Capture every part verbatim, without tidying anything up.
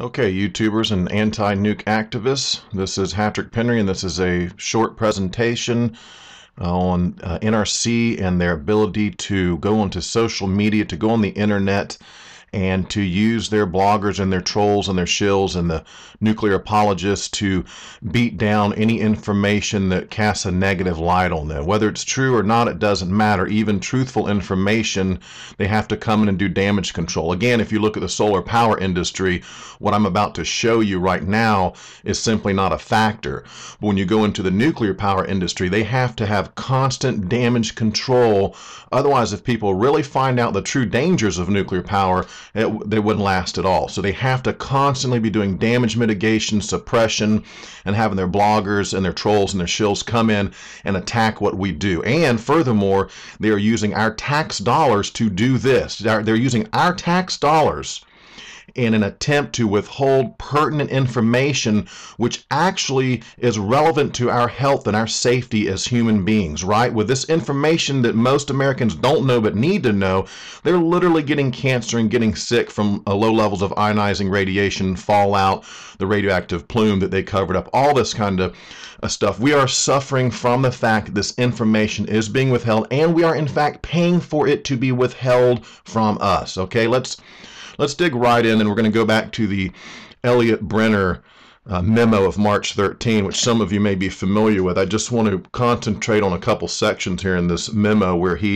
Okay, YouTubers and anti-nuke activists, this is Hatrick Penry, and this is a short presentation uh, on uh, N R C and their ability to go onto social media, to go on the internet, and to use their bloggers and their trolls and their shills and the nuclear apologists to beat down any information that casts a negative light on them. Whether it's true or not, it doesn't matter. Even truthful information, they have to come in and do damage control. Again, if you look at the solar power industry, what I'm about to show you right now is simply not a factor. But when you go into the nuclear power industry, they have to have constant damage control. Otherwise, if people really find out the true dangers of nuclear power, It, they wouldn't last at all. So they have to constantly be doing damage mitigation, suppression, and having their bloggers and their trolls and their shills come in and attack what we do. And furthermore, they are using our tax dollars to do this. They're, they're using our tax dollars in an attempt to withhold pertinent information which actually is relevant to our health and our safety as human beings, right? With this information that most Americans don't know but need to know, they're literally getting cancer and getting sick from uh, low levels of ionizing radiation, fallout, the radioactive plume that they covered up, all this kind of uh, stuff. We are suffering from the fact that this information is being withheld, and we are in fact paying for it to be withheld from us, okay? Let's Let's dig right in, and we're going to go back to the Elliott Brenner uh, memo of March thirteenth, which some of you may be familiar with. I just want to concentrate on a couple sections here in this memo where he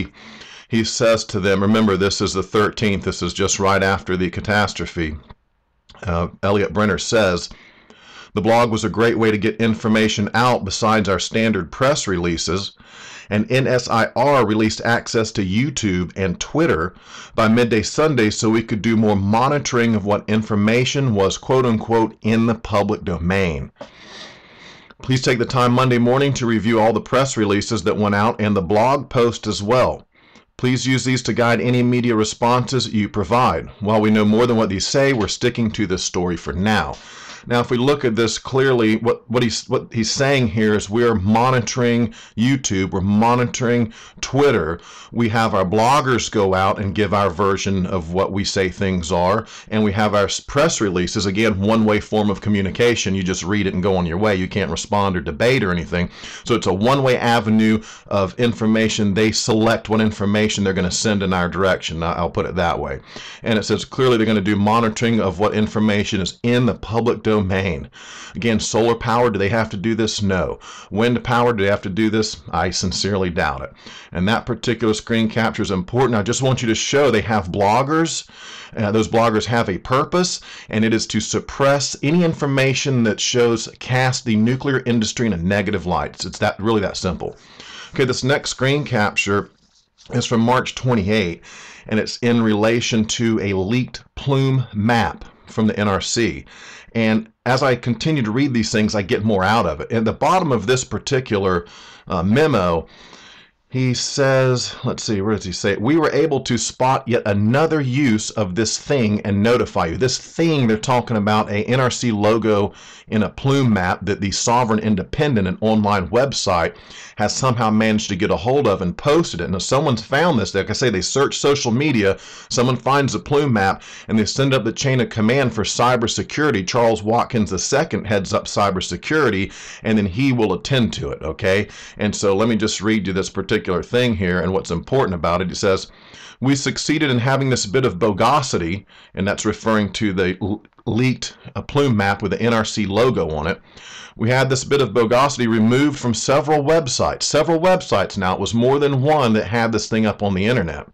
he says to them, remember, this is the thirteenth. This is just right after the catastrophe. Uh, Elliott Brenner says, the blog was a great way to get information out besides our standard press releases, and N S I R released access to YouTube and Twitter by midday Sunday so we could do more monitoring of what information was quote-unquote in the public domain. Please take the time Monday morning to review all the press releases that went out and the blog post as well. Please use these to guide any media responses you provide. While we know more than what these say, we're sticking to this story for now. Now, if we look at this clearly, what, what, he's, what he's saying here is we're monitoring YouTube, we're monitoring Twitter. We have our bloggers go out and give our version of what we say things are, and we have our press releases. Again, one-way form of communication. You just read it and go on your way. You can't respond or debate or anything. So it's a one-way avenue of information. They select what information they're going to send in our direction. I'll put it that way. And it says clearly they're going to do monitoring of what information is in the public domain. domain. Again, solar power, do they have to do this? No. Wind power, do they have to do this? I sincerely doubt it. And that particular screen capture is important. I just want you to show they have bloggers. Uh, those bloggers have a purpose, and it is to suppress any information that shows cast the nuclear industry in a negative light. It's that really that simple. Okay, this next screen capture is from March twenty-eighth, and it's in relation to a leaked plume map from the N R C. And as I continue to read these things, I get more out of it. At the bottom of this particular uh, memo, he says, let's see, where does he say it? We were able to spot yet another use of this thing and notify you. This thing, they're talking about a N R C logo in a plume map that the sovereign, independent, and online website has somehow managed to get a hold of and posted it. Now, someone's found this. Like I say, they search social media. Someone finds a plume map, and they send up the chain of command for cybersecurity. Charles Watkins the second heads up cybersecurity, and then he will attend to it, okay? And so let me just read you this particular thing here and what's important about it. It says, we succeeded in having this bit of bogosity, and that's referring to the leaked a plume map with the N R C logo on it. We had this bit of bogosity removed from several websites. Several websites now. It was more than one that had this thing up on the internet.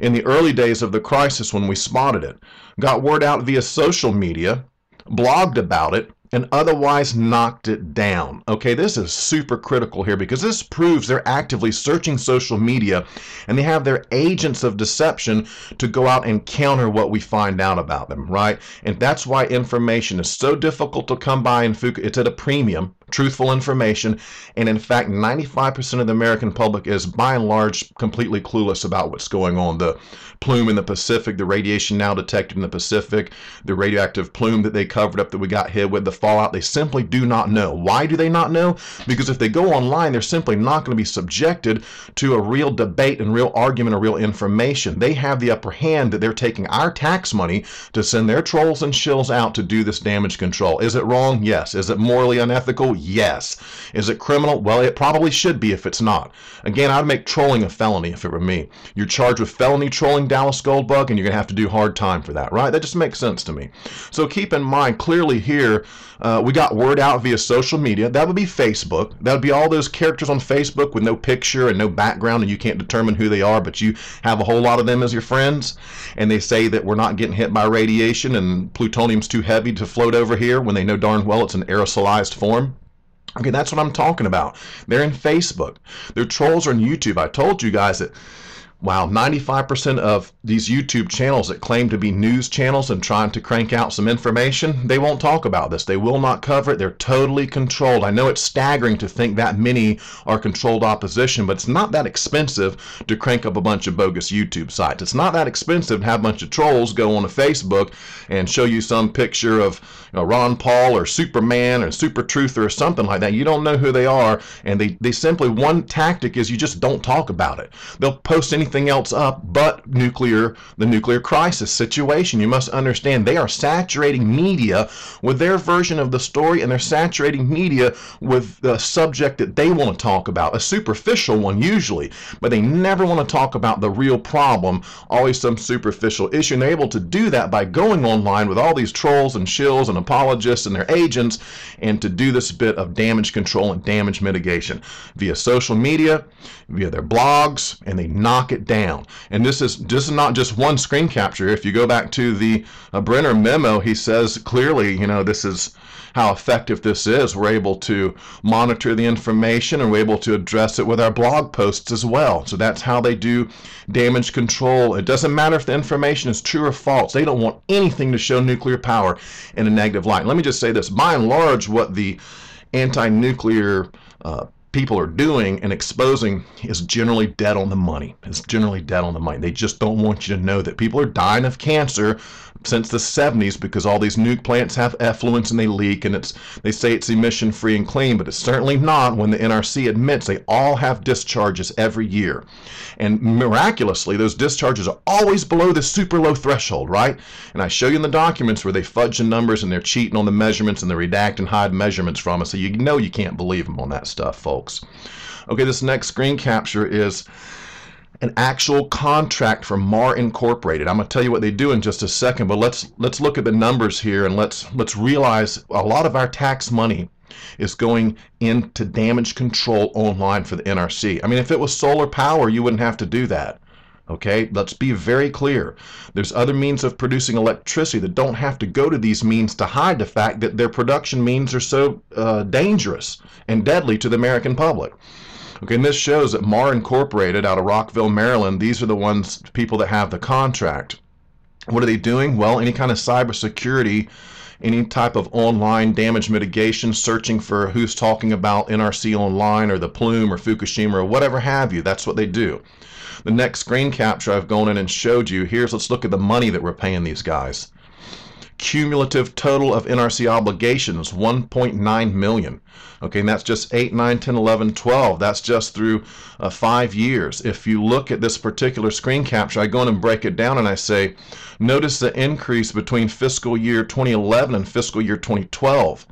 In the early days of the crisis when we spotted it, got word out via social media, blogged about it, and otherwise knocked it down. Okay, this is super critical here because this proves they're actively searching social media and they have their agents of deception to go out and counter what we find out about them, right? And that's why information is so difficult to come by in Fukushima. It's at a premium truthful information, and in fact ninety-five percent of the American public is by and large completely clueless about what's going on. The plume in the Pacific, the radiation now detected in the Pacific, the radioactive plume that they covered up that we got hit with, the fallout, they simply do not know. Why do they not know? Because if they go online, they're simply not going to be subjected to a real debate and real argument or real information. They have the upper hand that they're taking our tax money to send their trolls and shills out to do this damage control. Is it wrong? Yes. Is it morally unethical? Yes. Is it criminal? Well, it probably should be if it's not. Again, I'd make trolling a felony if it were me. You're charged with felony trolling Dallas Goldbug, and you're going to have to do hard time for that, right? That just makes sense to me. So keep in mind, clearly here, uh, we got word out via social media. That would be Facebook. That would be all those characters on Facebook with no picture and no background, and you can't determine who they are, but you have a whole lot of them as your friends, and they say that we're not getting hit by radiation and plutonium's too heavy to float over here when they know darn well it's an aerosolized form. Okay, that's what I'm talking about. They're in Facebook. Their trolls are on YouTube. I told you guys that, wow, ninety-five percent of these YouTube channels that claim to be news channels and trying to crank out some information, they won't talk about this. They will not cover it. They're totally controlled. I know it's staggering to think that many are controlled opposition, but it's not that expensive to crank up a bunch of bogus YouTube sites. It's not that expensive to have a bunch of trolls go on to Facebook and show you some picture of, you know, Ron Paul or Superman or Super Truther or something like that. You don't know who they are, and they, they simply, one tactic is you just don't talk about it. They'll post anything else up but nuclear, the nuclear crisis situation. You must understand they are saturating media with their version of the story, and they're saturating media with the subject that they want to talk about, a superficial one usually, but they never want to talk about the real problem, always some superficial issue. And they're able to do that by going online with all these trolls and shills and apologists and their agents, and to do this bit of damage control and damage mitigation via social media, via their blogs, and they knock it down. And this is this is not just one screen capture. If you go back to the uh, Brenner memo, he says clearly, you know, this is how effective this is. We're able to monitor the information, and we're able to address it with our blog posts as well. So that's how they do damage control. It doesn't matter if the information is true or false. They don't want anything to show nuclear power in a negative light. And let me just say this. By and large, what the anti-nuclear uh, people are doing and exposing is generally dead on the money. It's generally dead on the money. They just don't want you to know that people are dying of cancer since the seventies because all these nuke plants have effluents and they leak, and it's they say it's emission free and clean, but it's certainly not when the N R C admits they all have discharges every year. And miraculously, those discharges are always below the super low threshold, right? And I show you in the documents where they fudge the numbers and they're cheating on the measurements and they redact and hide measurements from us, so you know you can't believe them on that stuff, folks. Okay, this next screen capture is an actual contract from Mar Incorporated. I'm going to tell you what they do in just a second, but let's let's look at the numbers here, and let's let's realize a lot of our tax money is going into damage control online for the N R C. I mean, if it was solar power, you wouldn't have to do that. Okay, let's be very clear. There's other means of producing electricity that don't have to go to these means to hide the fact that their production means are so uh, dangerous and deadly to the American public. Okay, and this shows that Mar Incorporated out of Rockville, Maryland, these are the ones, people that have the contract. What are they doing? Well, any kind of cybersecurity, any type of online damage mitigation, searching for who's talking about N R C online or the plume or Fukushima or whatever have you. That's what they do. The next screen capture I've gone in and showed you, here's, let's look at the money that we're paying these guys. Cumulative total of N R C obligations, one point nine million. Okay, and that's just eight, nine, ten, eleven, twelve. That's just through uh, five years. If you look at this particular screen capture, I go in and break it down and I say, notice the increase between fiscal year twenty eleven and fiscal year twenty twelve.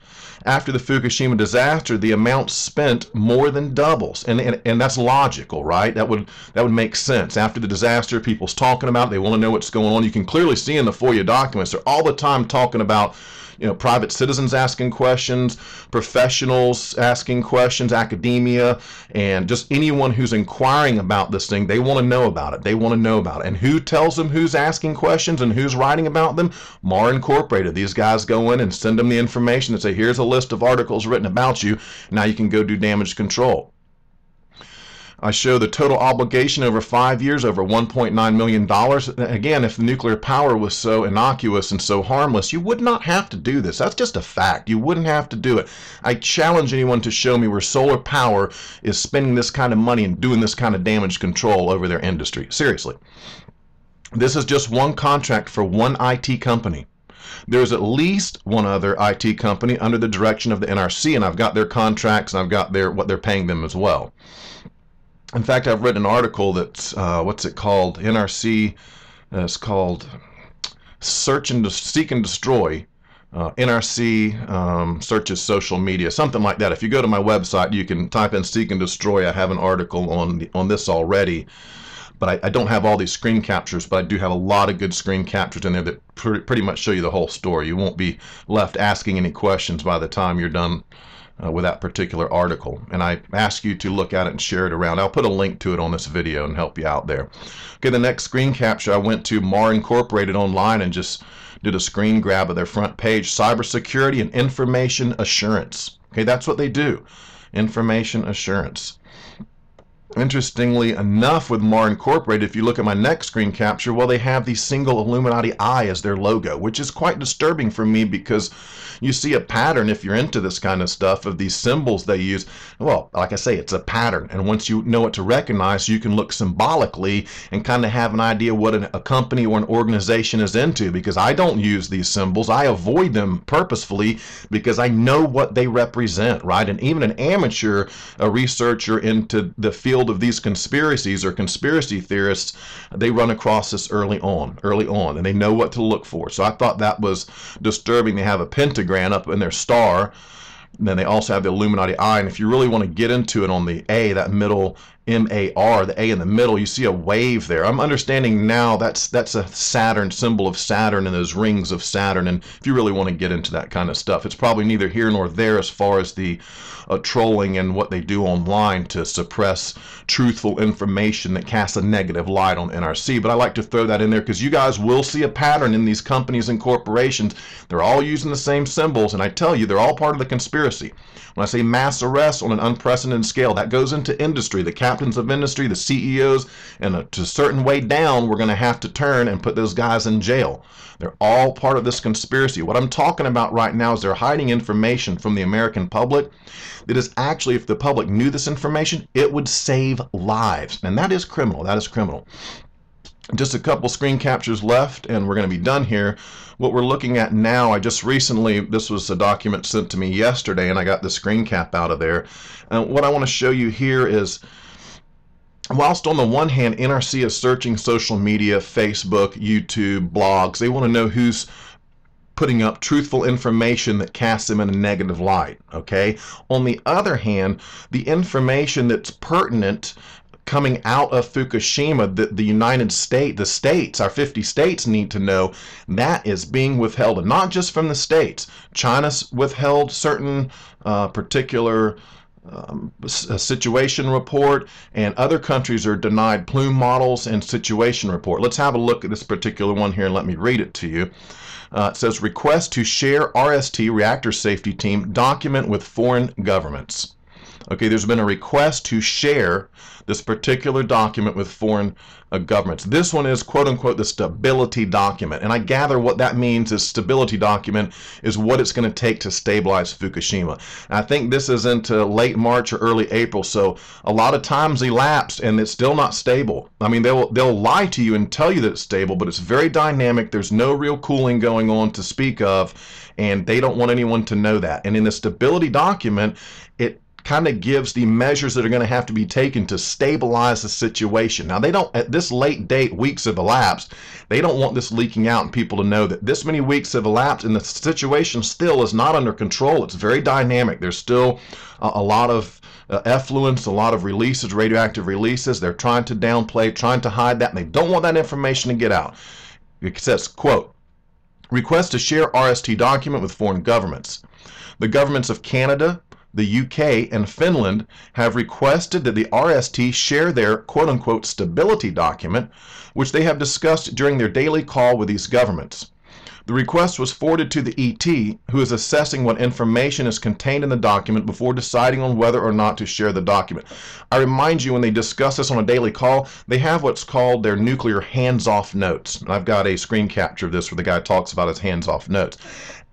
After the Fukushima disaster, the amount spent more than doubles. And, and, and that's logical, right? That would, that would make sense. After the disaster, people's talking about it. They want to know what's going on. You can clearly see in the FOIA documents, they're all the time talking about, you know, private citizens asking questions, professionals asking questions, academia, and just anyone who's inquiring about this thing. They want to know about it. They want to know about it. And who tells them who's asking questions and who's writing about them? Mar Incorporated. These guys go in and send them the information and say, here's a list of articles written about you. Now you can go do damage control. I show the total obligation over five years over one point nine million dollars. Again, if nuclear power was so innocuous and so harmless, you would not have to do this. That's just a fact. You wouldn't have to do it. I challenge anyone to show me where solar power is spending this kind of money and doing this kind of damage control over their industry. Seriously. This is just one contract for one I T company. There's at least one other I T company under the direction of the N R C, and I've got their contracts and I've got their what they're paying them as well. In fact, I've read an article that's, uh, what's it called, N R C, uh, it's called Search and Seek and Destroy, uh, N R C um, Searches Social Media, something like that. If you go to my website, you can type in Seek and Destroy. I have an article on, the, on this already, but I, I don't have all these screen captures, but I do have a lot of good screen captures in there that pr pretty much show you the whole story. You won't be left asking any questions by the time you're done Uh, with that particular article, and I ask you to look at it and share it around. I'll put a link to it on this video and help you out there. Okay, the next screen capture, I went to Mar Incorporated online and just did a screen grab of their front page, cybersecurity and information assurance. Okay, that's what they do, information assurance. Interestingly enough, with Mar Incorporated, if you look at my next screen capture, well, they have the single Illuminati eye as their logo, which is quite disturbing for me because you see a pattern, if you're into this kind of stuff, of these symbols they use. Well, like I say, it's a pattern, and once you know what to recognize, you can look symbolically and kind of have an idea what an, a company or an organization is into, because I don't use these symbols. I avoid them purposefully because I know what they represent, right? And even an amateur, a researcher into the field of these conspiracies or conspiracy theorists, they run across this early on, early on, and they know what to look for. So I thought that was disturbing. They have a pentagram up in their star, and then they also have the Illuminati eye. And if you really want to get into it on the A, that middle M A R, the A in the middle, you see a wave there. I'm understanding now that's that's a Saturn, symbol of Saturn and those rings of Saturn. And if you really want to get into that kind of stuff, it's probably neither here nor there as far as the uh, trolling and what they do online to suppress truthful information that casts a negative light on N R C. But I like to throw that in there because you guys will see a pattern in these companies and corporations. They're all using the same symbols, and I tell you, they're all part of the conspiracy. When I say mass arrests on an unprecedented scale, that goes into industry, the captains of industry, the C E Os, and a, to a certain way down, we're going to have to turn and put those guys in jail. They're all part of this conspiracy. What I'm talking about right now is they're hiding information from the American public that is actually, if the public knew this information, it would save lives. And that is criminal. That is criminal. Just a couple screen captures left, and we're going to be done here. What we're looking at now, I just recently, this was a document sent to me yesterday, and I got the screen cap out of there. Uh, what I want to show you here is, whilst on the one hand, N R C is searching social media, Facebook, YouTube, blogs. They want to know who's putting up truthful information that casts them in a negative light, okay? On the other hand, the information that's pertinent coming out of Fukushima, the, the United States, the states, our fifty states need to know, that is being withheld, and not just from the states. China's withheld certain uh, particular Um, a situation report, and other countries are denied plume models and situation report. Let's have a look at this particular one here and let me read it to you. Uh, it says, request to share R S T reactor safety team document with foreign governments. Okay, there's been a request to share this particular document with foreign uh, governments. This one is, quote unquote, the stability document. And I gather what that means is stability document is what it's going to take to stabilize Fukushima. And I think this is into late March or early April, so a lot of time's elapsed and it's still not stable. I mean, they'll, they'll lie to you and tell you that it's stable, but it's very dynamic. There's no real cooling going on to speak of, and they don't want anyone to know that. And in the stability document, it kind of gives the measures that are going to have to be taken to stabilize the situation. Now, they don't, at this late date, weeks have elapsed. They don't want this leaking out and people to know that this many weeks have elapsed and the situation still is not under control. It's very dynamic. There's still a, a lot of uh, effluence, a lot of releases, radioactive releases. They're trying to downplay, trying to hide that, and they don't want that information to get out. It says, quote, request to share R S T document with foreign governments. The governments of Canada, the U K, and Finland have requested that the R S T share their quote-unquote stability document, which they have discussed during their daily call with these governments. The request was forwarded to the E T, who is assessing what information is contained in the document before deciding on whether or not to share the document. I remind you, when they discuss this on a daily call, they have what's called their nuclear hands-off notes. And I've got a screen capture of this where the guy talks about his hands-off notes.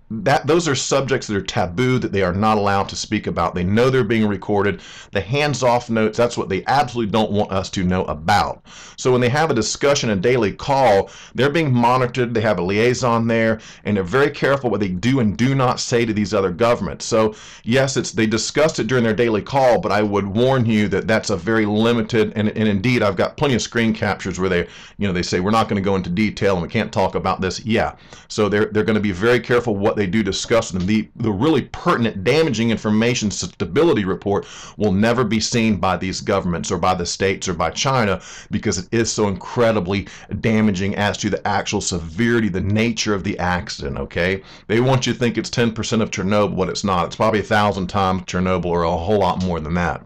That, those are subjects that are taboo, that they are not allowed to speak about. They know they're being recorded. The hands-off notes, that's what they absolutely don't want us to know about. So when they have a discussion, a daily call, they're being monitored. They have a liaison there, and they're very careful what they do and do not say to these other governments. So yes, it's they discussed it during their daily call, but I would warn you that that's a very limited, and, and indeed, I've got plenty of screen captures where they, you know, they say, we're not going to go into detail and we can't talk about this. Yeah, so they're, they're going to be very careful what they do discuss them. The, the really pertinent damaging information stability report will never be seen by these governments or by the states or by China, because it is so incredibly damaging as to the actual severity, the nature of the accident, okay? They want you to think it's ten percent of Chernobyl, but it's not. It's probably a thousand times Chernobyl or a whole lot more than that.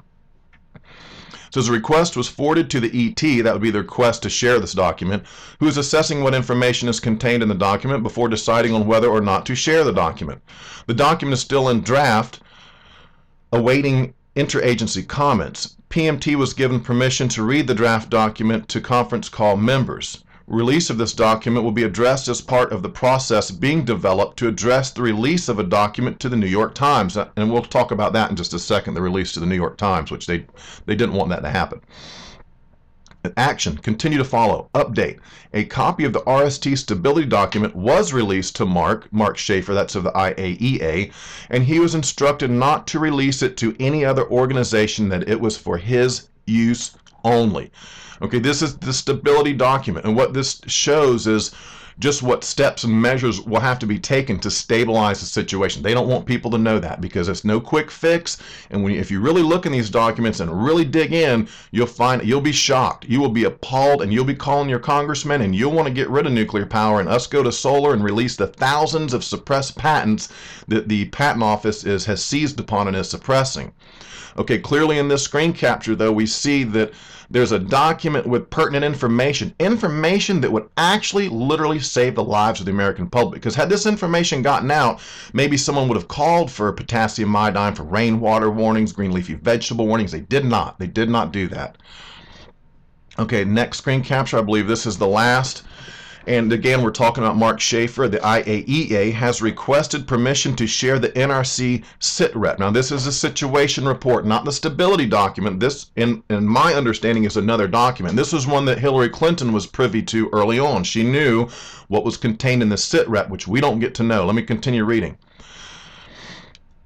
So the request was forwarded to the E T, that would be the request to share this document, who is assessing what information is contained in the document before deciding on whether or not to share the document. The document is still in draft, awaiting interagency comments. P M T was given permission to read the draft document to conference call members. Release of this document will be addressed as part of the process being developed to address the release of a document to the New York Times. And we'll talk about that in just a second, the release to the New York Times, which they, they didn't want that to happen. Action, continue to follow. Update, a copy of the R S T stability document was released to Mark, Mark Schaefer, that's of the I A E A, and he was instructed not to release it to any other organization, that it was for his use only. Okay, this is the stability document, and what this shows is just what steps and measures will have to be taken to stabilize the situation. They don't want people to know that, because it's no quick fix, and when you, if you really look in these documents and really dig in, you'll find, you'll be shocked, you will be appalled, and you'll be calling your congressman, and you'll want to get rid of nuclear power and us go to solar and release the thousands of suppressed patents that the patent office is has seized upon and is suppressing. Okay, clearly in this screen capture, though, we see that there's a document with pertinent information, information that would actually literally save the lives of the American public. Because had this information gotten out, maybe someone would have called for potassium iodine, for rainwater warnings, green leafy vegetable warnings. They did not. They did not do that. Okay, next screen capture. I believe this is the last. And again, we're talking about Mark Schaefer. The I A E A has requested permission to share the N R C SITREP. Now, this is a situation report, not the stability document. This, in, in my understanding, is another document. This is one that Hillary Clinton was privy to early on. She knew what was contained in the SITREP, which we don't get to know. Let me continue reading.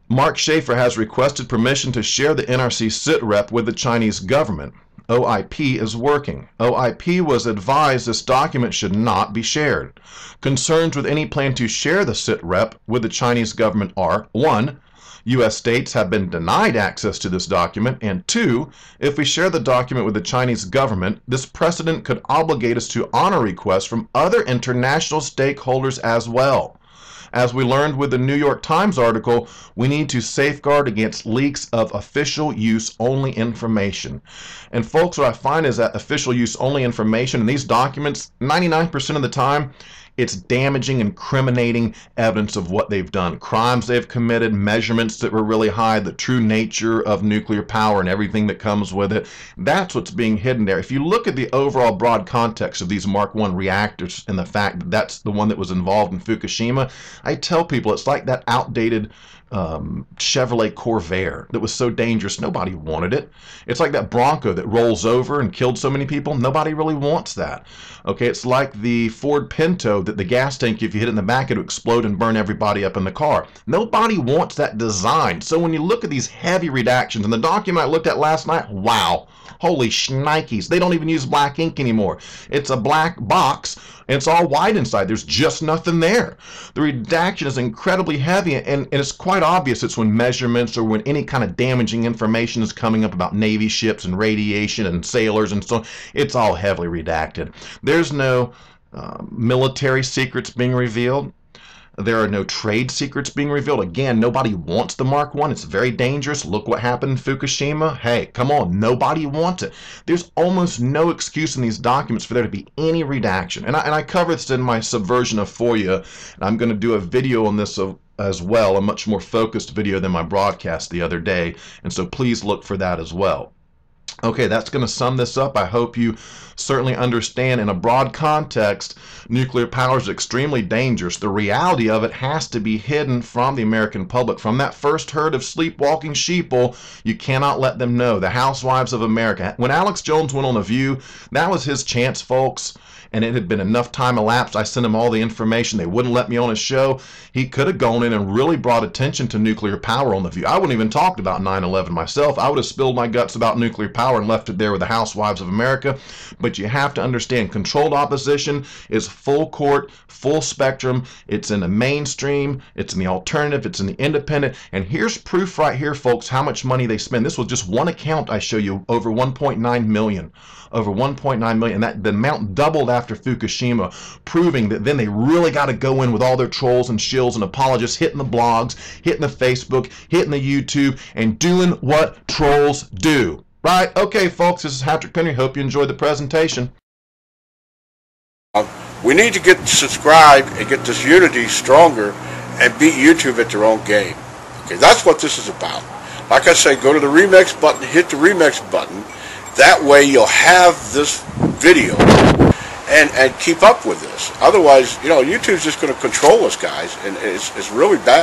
Mark Schaefer has requested permission to share the N R C SITREP with the Chinese government. O I P is working. O I P was advised this document should not be shared. Concerns with any plan to share the SITREP with the Chinese government are, one, U S states have been denied access to this document, and two, if we share the document with the Chinese government, this precedent could obligate us to honor requests from other international stakeholders as well. As we learned with the New York Times article, we need to safeguard against leaks of official use only information. And folks, what I find is that official use only information in these documents, ninety-nine percent of the time, it's damaging, incriminating evidence of what they've done, crimes they've committed, measurements that were really high, the true nature of nuclear power and everything that comes with it. That's what's being hidden there. If you look at the overall broad context of these Mark one reactors and the fact that that's the one that was involved in Fukushima, I tell people it's like that outdated Um, Chevrolet Corvair that was so dangerous nobody wanted it. It's like that Bronco that rolls over and killed so many people. Nobody really wants that. Okay, it's like the Ford Pinto that the gas tank, if you hit it in the back, it would explode and burn everybody up in the car. Nobody wants that design. So when you look at these heavy redactions, and the document I looked at last night, wow, holy shnikes, they don't even use black ink anymore. It's a black box and it's all white inside. There's just nothing there. The redaction is incredibly heavy, and, and it's quite obvious it's when measurements or when any kind of damaging information is coming up about Navy ships and radiation and sailors and so on. It's all heavily redacted. There's no uh, military secrets being revealed. There are no trade secrets being revealed. Again, nobody wants the Mark one. It's very dangerous. Look what happened in Fukushima. Hey, come on. Nobody wants it. There's almost no excuse in these documents for there to be any redaction. And I, and I cover this in my Subversion of FOIA, and I'm going to do a video on this as well, a much more focused video than my broadcast the other day. And so please look for that as well. Okay, that's going to sum this up. I hope you certainly understand in a broad context, nuclear power is extremely dangerous. The reality of it has to be hidden from the American public. From that first herd of sleepwalking sheeple, you cannot let them know. The housewives of America. When Alex Jones went on The View, that was his chance, folks. And it had been enough time elapsed. I sent him all the information. They wouldn't let me on his show. He could have gone in and really brought attention to nuclear power on The View. I wouldn't even talked about nine eleven myself. I would have spilled my guts about nuclear power and left it there with the housewives of America. But you have to understand, controlled opposition is full court, full spectrum. It's in the mainstream, it's in the alternative, it's in the independent. And here's proof right here, folks, how much money they spend. This was just one account I show you, over one point nine million, over one point nine million. And that the amount doubled after Fukushima, proving that then they really got to go in with all their trolls and shills and apologists, hitting the blogs, hitting the Facebook, hitting the YouTube, and doing what trolls do. Right, okay, folks, this is Hatrick Penry. Hope you enjoyed the presentation. We need to get subscribed and get this unity stronger and beat YouTube at their own game. Okay, that's what this is about. Like I say, go to the remix button, hit the remix button. That way you'll have this video and, and keep up with this. Otherwise, you know, YouTube's just going to control us, guys, and it's, it's really bad.